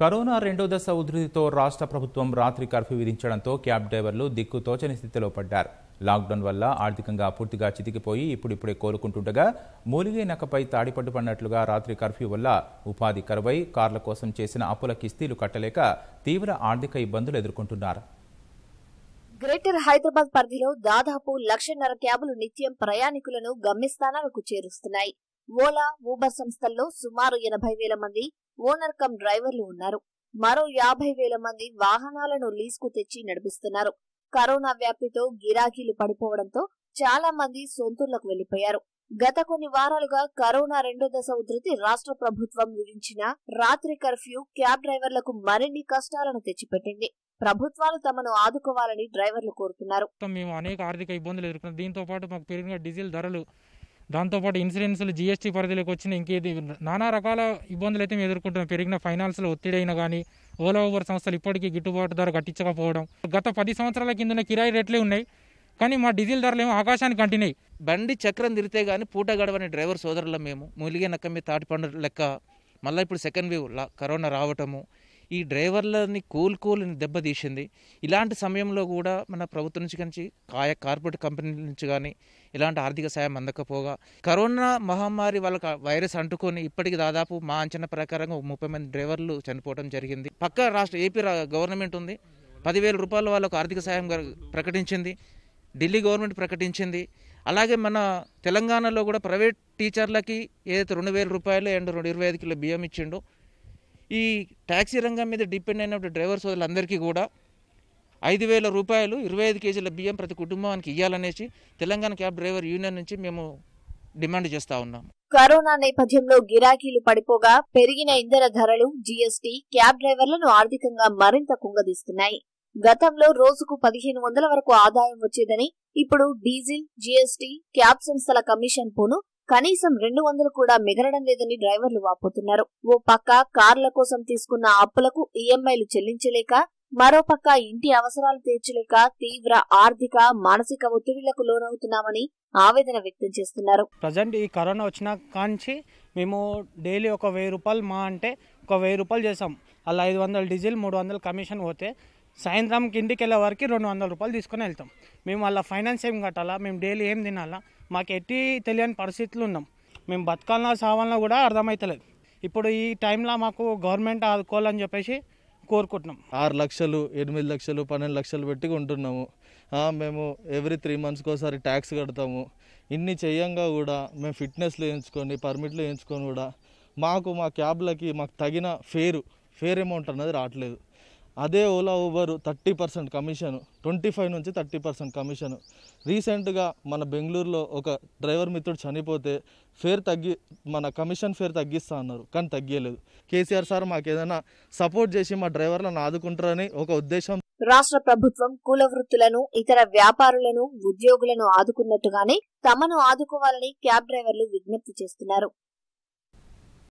Corona రెండో దశ ఉధృతితో రాష్ట్ర ప్రభుత్వం రాత్రి కర్ఫ్యూ విధించడంతో క్యాబ్ డ్రైవర్లు దిక్కు తోచని స్థితిలో పడ్డారు. లాక్డౌన్ వల్ల ఆర్థికంగా పూర్తిగా చితికిపోయి ఇప్పుడిప్పుడే కోలుకుంటుండగా మూలిగే నకపై తాడిపట్టు పడినట్లుగా రాత్రి కర్ఫ్యూ వల్ల ఉపాధి కరువై కార్ల కోసం చేసిన అప్పుల కిస్తీలు కట్టలేక తీవ్ర ఆర్థిక ఇబ్బందులు ఎదుర్కొంటున్నారు. గ్రేటర్ హైదరాబాద్ పరిధిలో దాదాపు 1,50,000 క్యాబులు నిత్యం ప్రయాణికులను గమ్యస్థానాలకు చేరుస్తున్నాయి. ఓలా, ఊబర్ సంస్థల్లో సుమారు 80,000 మంది ఓనర్ కమ్ డ్రైవర్లు ఉన్నారు. మరో 50,000 మంది వాహనాలను లీజుకు తెచ్చి నడిపిస్తున్నారు. కరోనా వ్యాప్తితో గిరాకీలు పడిపోవడంతో చాలా మంది సొంతూళ్లకు వెళ్లిపోయారు. గత కొన్ని వారాలుగా కరోనా రెండో దశ ఉధృతి రాష్ట్ర ప్రభుత్వం విధించిన రాత్రి కర్ఫ్యూ క్యాబ్ డ్రైవర్లకు మరిన్ని కష్టాలను తెచ్చిపెట్టింది. ప్రభుత్వాలు తమను ఆదుకోవాలని డ్రైవర్లు కోరుతున్నారు. మేము అనేక ఆర్థిక ఇబ్బందులు ఎదుర్కొన్నాం. దీంతో పాటు మాకు పెరిగిన డీజిల్ ధరలు, దాంతోపాటు ఇన్సూరెన్సులు, జీఎస్టీ పరిధిలోకి వచ్చిన ఇంకేది నానా రకాల ఇబ్బందులు అయితే మేము ఎదుర్కొంటున్నాం. పెరిగిన ఫైనాన్స్లో ఒత్తిడైనా కానీ ఓలా, ఊబర్ సంస్థలు ఇప్పటికీ గిట్టుబాటు ధర కట్టించకపోవడం. గత 10 సంవత్సరాల కింద కిరాయి రేట్లే ఉన్నాయి, కానీ మా డీజిల్ ధరలు ఏమో ఆకాశానికి అంటినాయి. బండి చక్రం తిరితే కానీ పూట గడవని డ్రైవర్ సోదరుల మేము మూలిగే నక్క మీద తాటిపండు లెక్క. మళ్ళీ ఇప్పుడు సెకండ్ వేవ్ కరోనా రావటము ఈ డ్రైవర్లని కోలుకోలేని దెబ్బతీసింది. ఇలాంటి సమయంలో కూడా మన ప్రభుత్వం నుంచి కానీ కార్పొరేట్ కంపెనీల నుంచి కానీ ఇలాంటి ఆర్థిక సాయం అందకపోగా కరోనా మహమ్మారి వాళ్ళకి వైరస్ అంటుకొని ఇప్పటికి దాదాపు మా అంచనా ప్రకారంగా 30 మంది డ్రైవర్లు చనిపోవడం జరిగింది. పక్క రాష్ట్ర ఏపీ గవర్నమెంట్ ఉంది, 10,000 రూపాయలు వాళ్ళకు ఆర్థిక సాయం ప్రకటించింది, ఢిల్లీ గవర్నమెంట్ ప్రకటించింది. అలాగే మన తెలంగాణలో కూడా ప్రైవేట్ టీచర్లకి ఏదైతే 2,000 రూపాయలు అండ్ 25 కిలో బియ్యం ఇచ్చిండో. ఈ ట్యాక్సీ రంగం మీద డిపెండ్ అయిన డ్రైవర్ సోదరులందరికీ కూడా 5,000 రూపాయలు 25 కేజీల బియ్యం ప్రతి కుటుంబానికి ఇవ్వాలనేసి తెలంగాణ క్యాబ్ డ్రైవర్ యూనియన్ నుంచి మేము డిమాండ్ చేస్తా ఉన్నాం. కరోనా నేపథ్యంలో గిరాకీలు పడిపోగా పెరిగిన ఇంధన ధరలు, జీఎస్టీ క్యాబ్ డ్రైవర్లను ఆర్థికంగా మరింత కుంగదీస్తున్నాయి. గతంలో రోజుకు 1,500 వరకు ఆదాయం వచ్చేదని ఇప్పుడు డీజిల్, జీఎస్టీ, క్యాబ్ సంస్థల కమిషన్ పోను కనీసం 200 కూడా మిగలడం లేదని డ్రైవర్లు వాపోతున్నారు. ఓ పక్క కార్ల కోసం తీసుకున్న అప్పులకు ఈఎంఐలు చెల్లించలేక, మరోపక్క ఇంటి అవసరాలు తీర్చలేక తీవ్ర ఆర్థిక, మానసిక ఒత్తిడిలకు లోనవుతున్నామని ఆవేదన వ్యక్తం చేస్తున్నారు. ప్రజెంట్ ఈ కరోనా వచ్చిన కాంచి మేము డైలీ 1,000 రూపాయలు మా అంటే 1,000 రూపాయలు చేసాం. అలా 500 డీజిల్, 300 కమిషన్ పోతే సాయంత్రం కిందికి వెళ్ళే వరకు 200 రూపాయలు తీసుకుని వెళ్తాం. మేము అలా ఫైనాన్స్ ఏం కట్టాలా, మేము డైలీ ఏం తినాలా, మాకు ఎట్టి తెలియని పరిస్థితులు ఉన్నాం. మేము బతకాలన్నా సావాలన్నా కూడా అర్థమవుతలేదు. ఇప్పుడు ఈ టైంలో మాకు గవర్నమెంట్ ఆదుకోవాలని చెప్పేసి కోరుకుంటున్నాం. 6 లక్షలు, 8 లక్షలు, 12 లక్షలు పెట్టి ఉంటున్నాము. మేము ఎవ్రీ 3 మంత్స్కి ఒకసారి ట్యాక్స్ కడతాము. ఇన్ని చేయంగా కూడా మేము ఫిట్నెస్లు వేయించుకొని, పర్మిట్లు వేయించుకొని కూడా మాకు మా క్యాబ్లకి మాకు తగిన ఫేర్ అమౌంట్ అన్నది రావట్లేదు. అదే ఓలా, ఊబర్ 30% కమిషను, 25 నుంచి 30% కమిషను. రీసెంట్గా మన బెంగళూరులో ఒక డ్రైవర్ మిత్రుడు చనిపోతే మన కమిషన్ ఫేర్ తగ్గిస్తా అన్నారు, కానీ తగ్గలేదు. కేసీఆర్ సార్ మాకు ఏదైనా సపోర్ట్ చేసి మా డ్రైవర్లను ఆదుకుంటారని ఒక ఉద్దేశం. రాష్ట్ర ప్రభుత్వం కుల వృత్తులను, ఇతర వ్యాపారులను, ఉద్యోగులను ఆదుకున్నట్టుగానే తమను ఆదుకోవాలని క్యాబ్ డ్రైవర్లు విజ్ఞప్తి చేస్తున్నారు.